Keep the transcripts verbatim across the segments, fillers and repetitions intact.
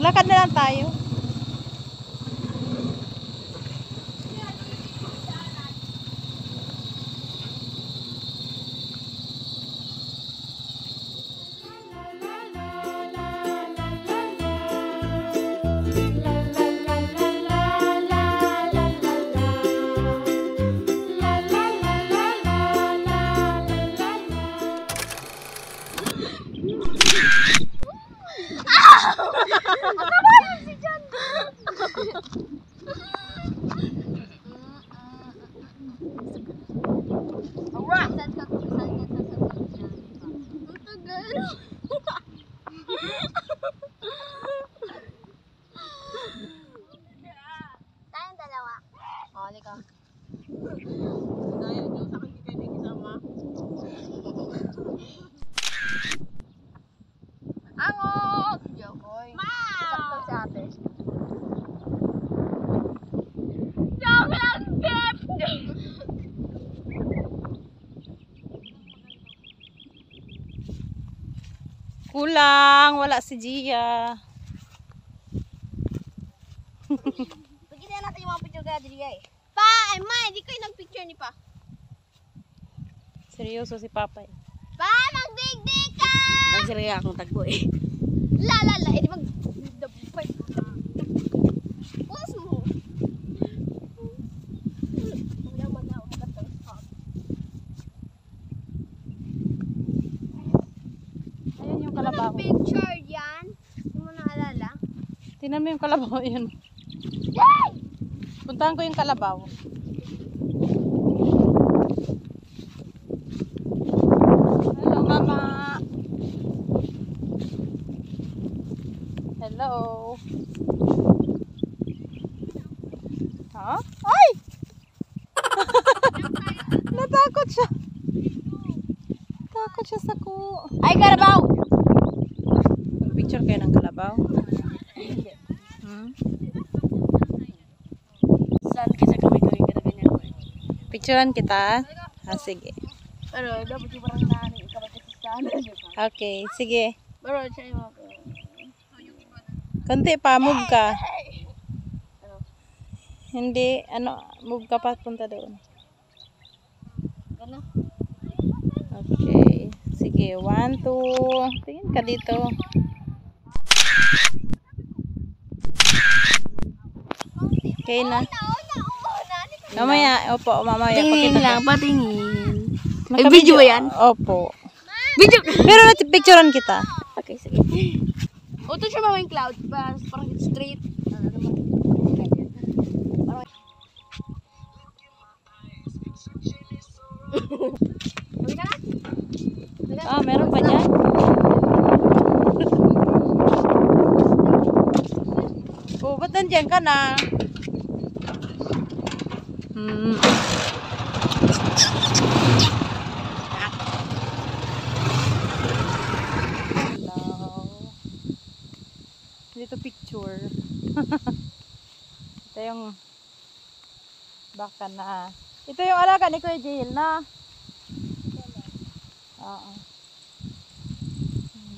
Lakad na lang tayo. Kulang, wala si Gia. Pagkita natin yung mga picture kaya diri guys. Pa, ay ma, hindi ko yung nagpicture ni pa. Seryoso si Papa. Eh. Pa, magbigdi ka! Nagsiraya akong tagbo eh. La la la, hindi mag... Pulas mo. Picture yan. Hindi mo naalala. Tingnan mo yung kalabaw yun. Yay! Puntahan ko yung kalabaw. Hello mama. Hello. Ha? Huh? Ay! Natakot siya. Natakot siya sa ku. Ay kalabaw! Picture kayo ng kalabaw. Hmm? Saan kita kami gawin ka na ganyan? Picturean kita? Ah, sige. Okay, sige. Kunti pa, move ka. Hindi, ano, move ka pa, punta doon. Okay, sige. One, two. Tingin ka dito. Okay na. Mamaya, opo, mamaya. Tingin lang, patingin. Video ba yan? Opo. Video! Pero picturean kita. Okay, sige. O, ito siya mawing cloud. Parang straight. Ah, meron pa dyan? Oh, ba't nandiyan ka na? Hmm. Hello. Dito picture. Ito yung baka na. Ito yung alaga ni Kuya Jail na. Oo.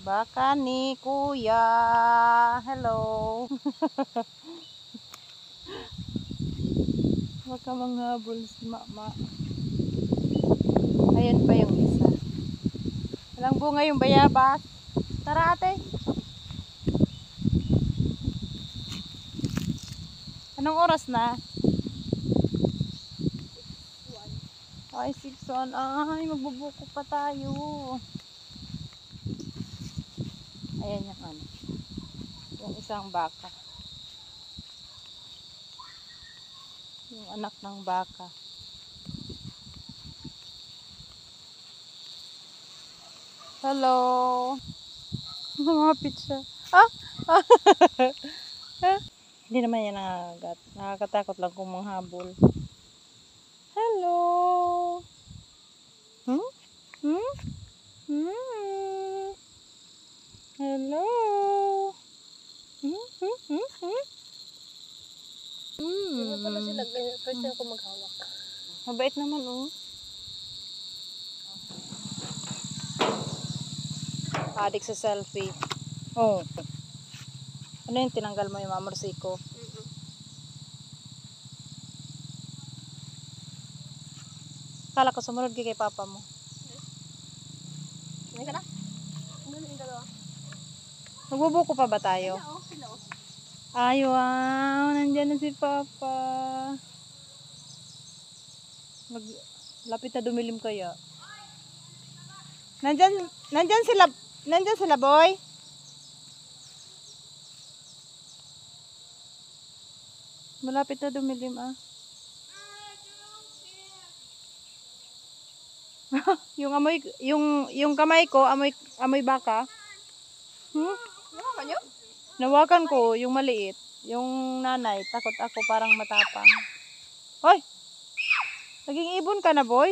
Baka ni Kuya. Hello. Baka manghabol si Mama. Ayan pa yung isa. Walang bunga yung bayabas. Tara ate. Anong oras na? Ay six one. Ay magbubuko pa tayo. Ayan yung ano. Yung isang baka. Yung anak ng baka. Hello. Lumapit siya. Ah! Hindi naman yan nangagat. Nakakatakot lang kung manghabol. Hello. Hmm? Hmm? Hmm? Hello. Hmm? Hmm? Hmm? Hmm? Mm. Hindi pala sila ganyan. First time ko maghawak. Mabait naman oh. Adik sa selfie. Oh. Ano yung tinanggal mo yung amorsiko? Mm-hmm. Kala ko sumunod kay papa mo. Ano ka na? Ano yung dalawa? Magbubuko pa ba tayo? Hello, hello. Ay, wow. Nandyan na si papa. Mag lapit na dumilim kaya. Nandyan, nandyan sila, nandyan sila boy. Malapit na dumilim ah. Yung amoy, yung yung kamay ko, amoy amoy baka. Hmm? Nawakan yun? Nawakan ko yung maliit, yung nanay, takot ako parang matapang. Hoy. Naging ibon ka na boy.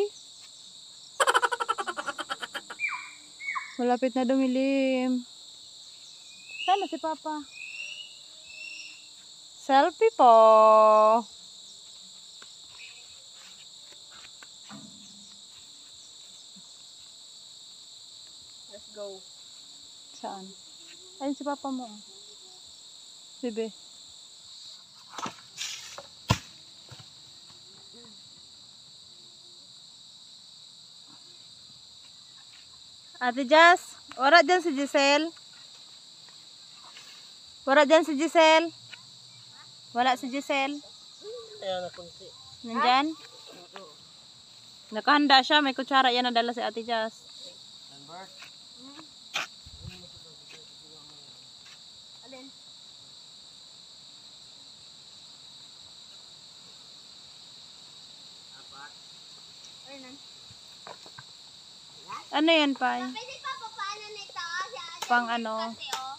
Malapit na dumilim. Sana si papa. Selfie po. Let's go. Saan? Ayun si papa mo. Bebe. Ate Jess, wala dyan si Giselle. Wala dyan si Giselle. Wala si Giselle. Nandyan? Nakahanda siya, may kutsara yan nadala si Ate Jess. Ano yan, Pai? Pwede pa po paano nito? Pang ano? Kasi o.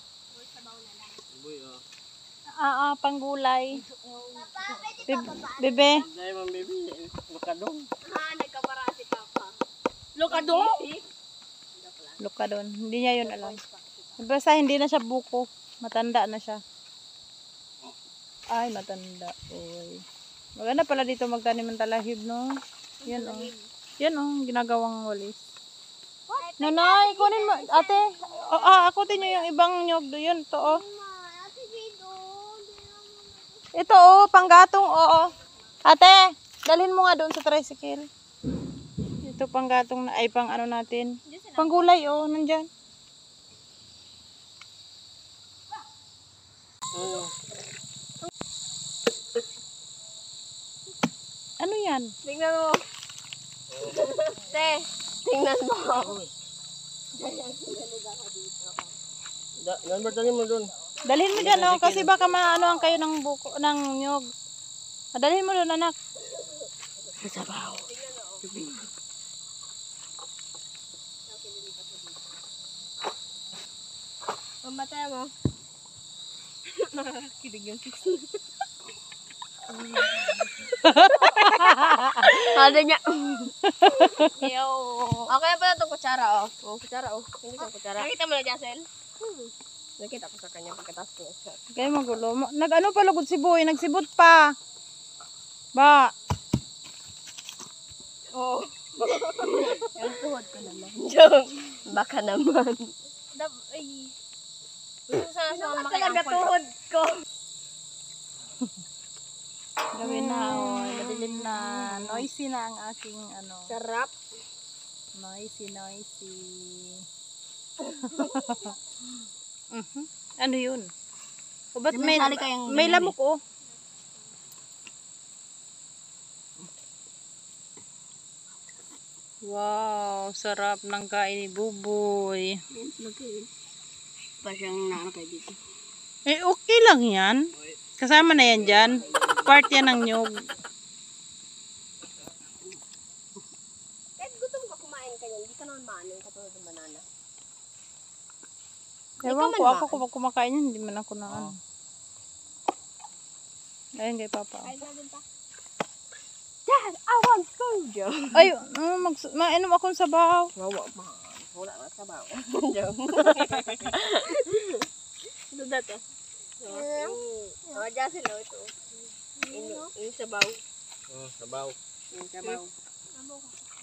Sabaw na lang. Iboy o. Ah, ah, pang gulay. Papa, pwede pa po paano? Bebe. Ay, ma'am, bebe. Lukadong. Ha, nagkaparasi ka pa. Lukadong? Lukadong. Hindi niya yun alam. Basta hindi na siya buko. Matanda na siya. Ay, matanda. Uy. Maganda pala dito magtanim ng talahib, no? Yan o. Yan o, ginagawang walis. Nanay, kunin mo. Ate, oh, ah, ako din yung ibang nyog doon. Ito, oh. Ito, oh. Panggatong, oo. Oh, oh. Ate, dalhin mo nga doon sa tricycle. Ito, panggatong na, ay, pang ano natin. Panggulay, oh. Nandyan. Ano yan? Tingnan mo. Te, tingnan mo. Da, number dalhin mo doon. Dalhin mo diyan oh, kasi baka maanoan kayo ng buko ng nyog. Dalhin mo doon anak. Sabaw. Mamatay mo. Nakakilig yung kiksin. Ada nya. Yo. Ako yan pala itong kutsara oh. Oh, kutsara oh. Hindi ko kutsara. Nakita mo na Jasel? Hmm. Nakita ko sa kanya pagkatapos ko. Kaya magulo. Nag-ano pa lugod si Boy, nagsibot pa. Ba. Oh. Yung tuhod ko naman. Joke. Baka naman. Dab ay. Gusto sana sa mga tuhod ko. Gawin na oh, madilim na. Noisy na ang aking ano. Sarap. Noisy, noisy. uh-huh. Ano yun? O ba't may, may lamok oh. Wow, sarap ng kain ni Buboy. Pa siyang naano kayo dito. Eh okay lang yan. Kasama na yan dyan. Part yan ng nyog. Kahit gutom ka, kumain ka yan. Hindi ka naman maano yung katulad ng banana. Ewan ko, ako kung kumakain yan, hindi man ako na ano. Ayun kay papa. Dad, I want food! Ay, mainom akong sabaw. Wawa pa. Wala na sabaw. Ito dati. Oh, dyan sila ito. Yung sabaw. Oh, sabaw. Yung sabaw.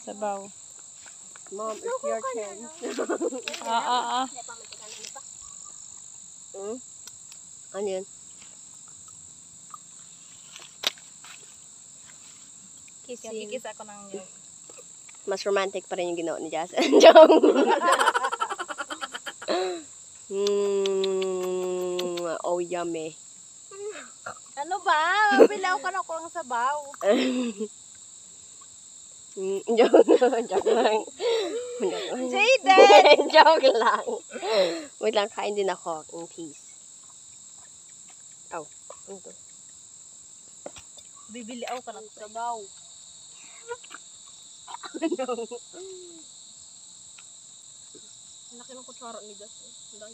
Sabaw. Mom, it's your turn. Ah, ah, ah. Hmm? onion. Kissing. Kikis ako ng yolk. Mas romantic pa rin yung ginawa ni Jazz and Jong. Mm, oh, yummy. Ano ba? Pilaw ka na kulang sabaw. Joke lang. Joke lang. Jaden! Joke lang. Wait lang, kain din ako. In peace. Aw. Ito. Bibiliaw ka ng sabaw. Ano? Ang laki ng kutsara ni Gas. Ang laki.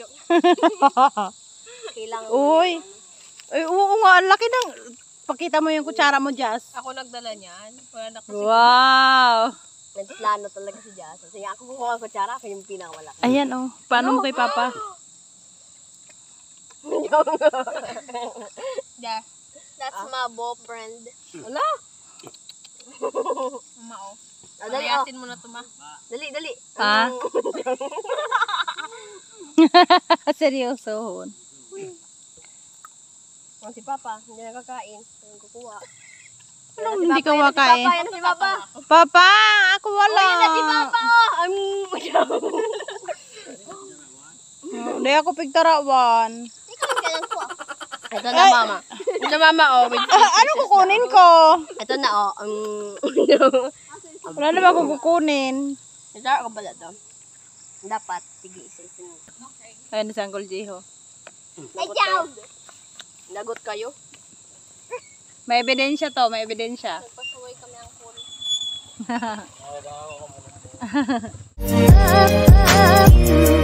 Joke. Kailangan. Uy! Ay, oo nga. Ang laki ng... Pakita mo yung kutsara mo, Jazz. Ako nagdala niyan. Wala na kasi. Wow! Nagplano talaga si Jazz. Sige, ako kukuha ang kutsara. Ako yung pinakamalaki. Ayan, oh. Paano no. Mo kay Papa? Yeah. That's ah. my boyfriend. Wala! Uma, oh. Ah, dali, oh. Ayasin mo na ito, ma. Dali, dali. Ha? Seryoso. Oh, si Papa, hindi nakakain. Ayun, kukuha. Anong si hindi ka wakain? Yan si Papa, yan si Papa. Papa, ako wala. Uy, yan si Papa. Um, hindi ako pigtarawan. Ikaw ka lang po. Ito na, Mama. Ito, Mama, oh. Ano kukunin ko? Ito na, oh. Um, wala na ba kukunin? Ito ako pala ito. Dapat, sige, isa-isa. Ayun, si Uncle Jiho. Ay, ciao! Lagot kayo? May ebidensya to, may ebidensya. Nagpasuway kami ang pool. Hahaha.